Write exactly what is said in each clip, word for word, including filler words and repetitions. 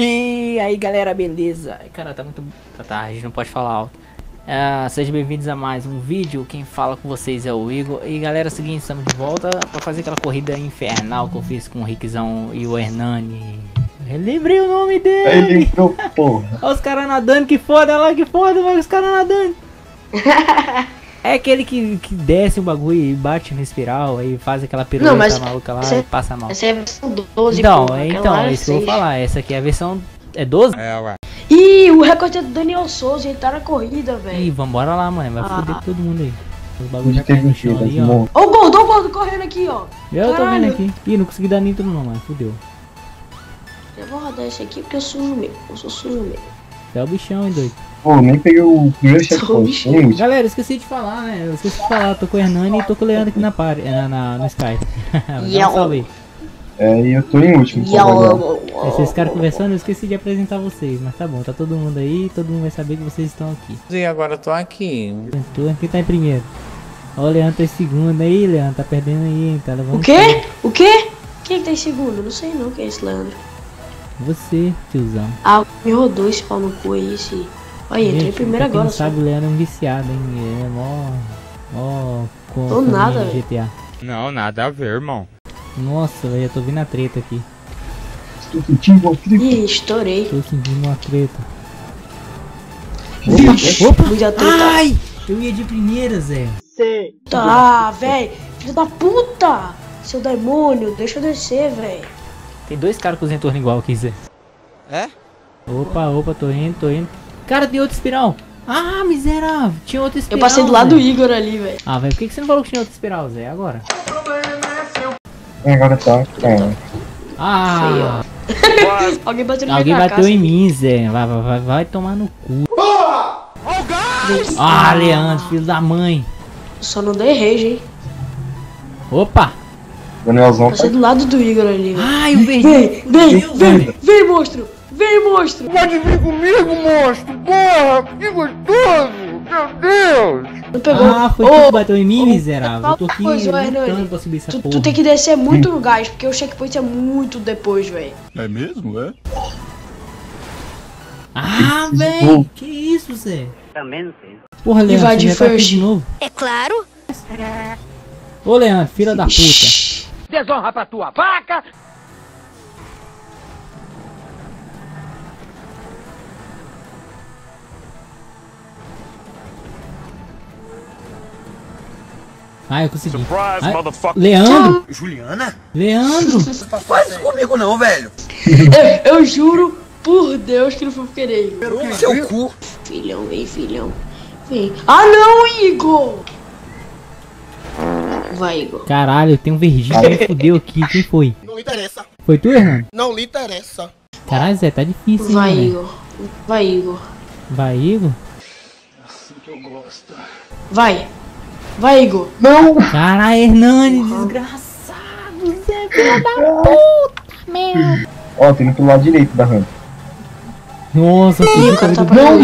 E aí galera, beleza? Cara, tá muito... Tá, tá, a gente não pode falar alto. Uh, sejam bem-vindos a mais um vídeo. Quem fala com vocês é o Igor. E galera, é o seguinte, estamos de volta pra fazer aquela corrida infernal que eu fiz com o Rickzão e o Hernani. Eu lembrei o nome dele! Ele lembrou, porra! Olha os caras nadando, que foda, olha lá, que foda, olha os caras nadando! É aquele que, que desce o bagulho e bate no espiral, aí faz aquela pirueta maluca lá e passa mal. Essa é a versão doze, não, pô, é, então, é isso que eu vou falar. Essa aqui é a versão... é doze? É, ué. Ih, o recorde é do Daniel Souza, ele tá na corrida, velho. Ih, vambora lá, mano, vai ah. foder todo mundo aí. O bagulho já caiu no chão ali, ó. Ó o Goldô, o Goldô correndo aqui, ó. Eu tô vendo aqui. Ih, não consegui dar nitro não, mano, fudeu. Eu vou rodar esse aqui porque eu sujo mesmo, eu sou sujo mesmo. É o bichão, hein, doido. Pô, nem peguei o primeiro checkpoint. Galera, esqueci de falar, né? Eu esqueci de falar, tô com o Hernani e tô com o Leandro aqui na party, na, na, no Skype. Dá um salve. É, e eu tô em último. Esses caras conversando, eu esqueci de apresentar vocês, mas tá bom, tá todo mundo aí, todo mundo vai saber que vocês estão aqui. E agora eu tô aqui. Tô aqui, tá em primeiro. Ó, o Leandro tá em segundo aí, Leandro, tá perdendo aí, hein, tá levando. O quê? O quê? Quem é que tá em segundo? Não sei não quem é esse Leandro. Você, tiozão. Ah, me rodou esse pau no cu aí, esse... Olha, entrei primeiro agora. Não sabe, o Leandro é um viciado, hein? É mó... Mó... Tô nada, velho. G T A. Não, nada a ver, irmão. Nossa, velho, eu tô vindo a treta aqui. Estou sentindo uma treta. Ih, estourei. Estou sentindo uma treta. Vixe! Opa! Ai! Eu ia de primeira, Zé. Sei. Tá, velho. Filho da puta! Seu demônio, deixa eu descer, velho. Tem dois caras com os entornos igual, quer dizer. É? Opa, opa, tô indo, tô indo. Cara, tem outro espiral. Ah, miserável. Tinha outro espiral. Eu passei do lado, véio, do Igor ali, velho. Ah, velho, por que, que você não falou que tinha outro espiral, Zé? Agora. É, agora tá. É. Ah. Alguém bateu no Alguém bateu casa. em mim, Zé. Vai, vai, vai, vai tomar no cu. Porra! Ah, Leandro, filho da mãe. Só não dei rage, hein. Opa! Danielzão. Passei do lado do Igor ali. Ai, eu perdi. Vem, vem, vem, vem, monstro. Vem, monstro. Pode vir comigo, monstro. Porra, que gostoso. Meu Deus. Não pegou. Ah, foi oh, tu bateu em mim, oh, miserável. Eu tô aqui lutando pra subir essa tu, porra. Tu tem que descer muito no gás, porque o checkpoint é muito depois, velho. É mesmo, é? Ah, velho. Que isso, Zé? Também não sei. Porra, Leandro, vai de first de novo. É claro. Ô, Leandro, filha da puta. Desonra pra tua vaca! Ah, eu consegui. Surprise, ah, motherfucker. Leandro! Juliana? Leandro! Não faz isso comigo não, velho! eu, eu juro por Deus que não fui por querer. Ô, seu cu! Filhão, vem, filhão. Vem. Ah não, Igor! Vai, Igor. Caralho, tem um verdinho que me fudeu aqui. Quem foi? Não lhe interessa. Foi tu, Hernani? Não lhe interessa. Caralho, Zé, tá difícil. Vai, hein, Igor. Véio. Vai, Igor. Vai, Igor. Assim que eu gosto. Vai. Vai, Igor. Não. Caralho, Hernani, uhum. Desgraçado. Zé, filho da puta, meu. Ó, tem indo pro lado direito da rampa. Nossa, filho, tá muito bom.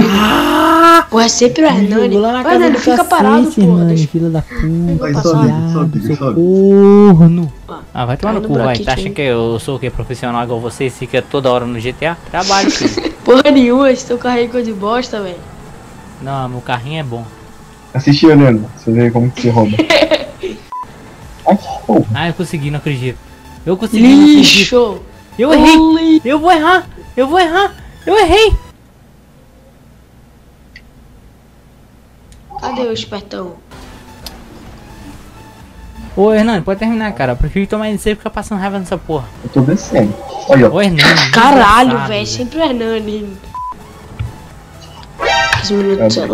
Pô, é sempre o Hernani. Lá na Hernani, fica parado, porra. Deixa... Filha da puta. Vai, sobe, sobe, sobe. Corno. Ah, vai tomar no cu, vai. Tá achando que eu sou o que? Profissional igual vocês? Fica toda hora no G T A? Trabalho, filho. Porra nenhuma, esse teu carrinho ficou de bosta, velho. Não, meu carrinho é bom. Assiste, Leandro. Você vê como que se rouba. Ai, porra. Ah, eu consegui, não acredito. Eu consegui, não acredito. Lixo. Eu errei. Eu vou errar. Eu vou errar. Eu errei. Cadê o espertão? Ô, Hernani, pode terminar, cara. Eu prefiro tomar em e ficar passando raiva nessa porra. Eu tô descendo. Olha, ó. Ô, Hernani. Caralho, velho. Sempre o Hernani.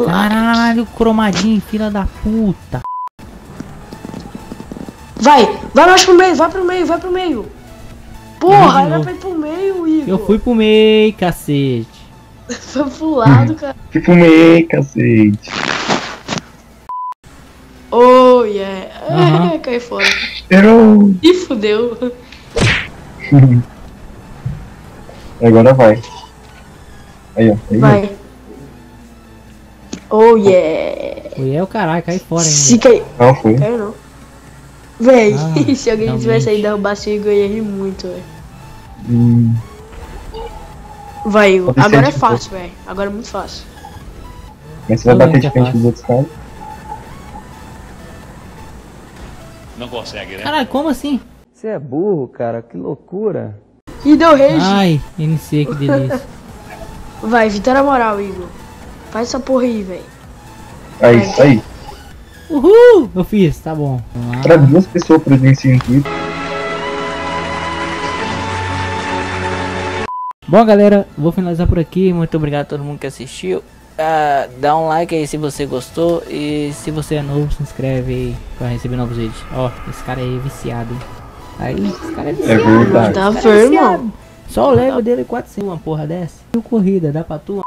Caralho, cromadinho, filha da puta. Vai. Vai mais pro meio. Vai pro meio. Vai pro meio. Porra, era pra ir pro meio, Igor. Eu fui pro meio, cacete. Foi pro lado, cara. Fui pro meio, cacete. Oh yeah, uhum. Cai fora. Errou. E fudeu. Agora vai. Aí ó, aí vai. Vai. Oh yeah. Foi é o caralho, cai fora ainda. Se cai... Não foi. Caiu não. Véi, ah, se alguém tivesse aí derrubar o Igor, eu ia rir muito, velho. Hum. Vai, Igor. Agora é fácil, velho. Agora é muito fácil. Mas você vai bater de frente com os outros caras? Não consegue, né? Caralho, como assim? Você é burro, cara. Que loucura. E deu rage. Ai, N C, que delícia. Vai, vitória moral, Igor. Faz essa porra aí, velho. É isso aí. Uhul! Eu fiz, tá bom. Ah. Pra duas pessoas presenciam aqui. Bom, galera, vou finalizar por aqui. Muito obrigado a todo mundo que assistiu. Ah, dá um like aí se você gostou. E se você é novo, se inscreve aí pra receber novos vídeos. Ó, esse cara aí é viciado, hein? Aí, esse cara é viciado. É verdade. Tá firme, mano. Só o level dele é quatrocentos. Uma porra dessa. E o corrida, dá pra tu?